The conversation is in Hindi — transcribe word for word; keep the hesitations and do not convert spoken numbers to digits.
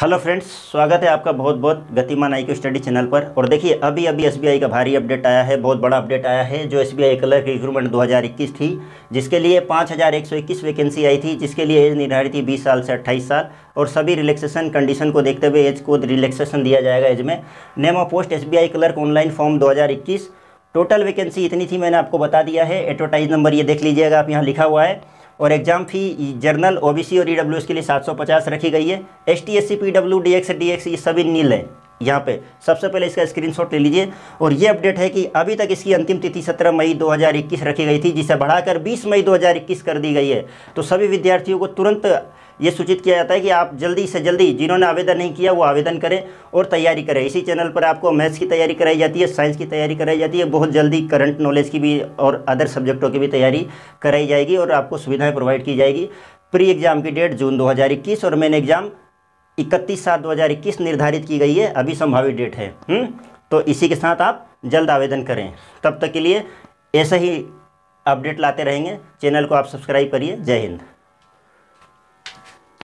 हेलो फ्रेंड्स, स्वागत है आपका बहुत बहुत गतिमान आईक्यू स्टडी चैनल पर। और देखिए अभी अभी एसबीआई का भारी अपडेट आया है, बहुत बड़ा अपडेट आया है। जो एसबीआई क्लर्क रिक्रूटमेंट दो हज़ार इक्कीस थी, जिसके लिए पाँच हज़ार एक सौ इक्कीस वैकेंसी आई थी, जिसके लिए एज निर्धारित थी बीस साल से अट्ठाईस साल और सभी रिलैक्सेशन कंडीशन को देखते हुए एज को रिलैक्सेशन दिया जाएगा एज में। Name of post SBI clerk online form दो हज़ार इक्कीस। टोटल वैकेंसी इतनी थी, मैंने आपको बता दिया है। एडवर्टाइज नंबर ये देख लीजिएगा, आप यहाँ लिखा हुआ है। और एग्जाम फी जर्नल ओबीसी और ईडब्ल्यूएस के लिए सात सौ पचास रखी गई है। ST SC PW DX DX ये सभी नील है। यहाँ पे सबसे पहले इसका स्क्रीनशॉट ले लीजिए। और ये अपडेट है कि अभी तक इसकी अंतिम तिथि सत्रह मई दो हज़ार इक्कीस रखी गई थी, जिसे बढ़ाकर बीस मई दो हज़ार इक्कीस कर दी गई है। तो सभी विद्यार्थियों को तुरंत ये सूचित किया जाता है कि आप जल्दी से जल्दी, जिन्होंने आवेदन नहीं किया वो आवेदन करें और तैयारी करें। इसी चैनल पर आपको मैथ्स की तैयारी कराई जाती है, साइंस की तैयारी कराई जाती है, बहुत जल्दी करंट नॉलेज की भी और अदर सब्जेक्टों की भी तैयारी कराई जाएगी और आपको सुविधाएँ प्रोवाइड की जाएगी। प्री एग्ज़ाम की डेट जून दो हज़ार इक्कीस और मेन एग्ज़ाम इकतीस सात दो हज़ार इक्कीस निर्धारित की गई है, अभी संभावित डेट है। हुँ? तो इसी के साथ आप जल्द आवेदन करें। तब तक के लिए ऐसे ही अपडेट लाते रहेंगे। चैनल को आप सब्सक्राइब करिए। जय हिंद।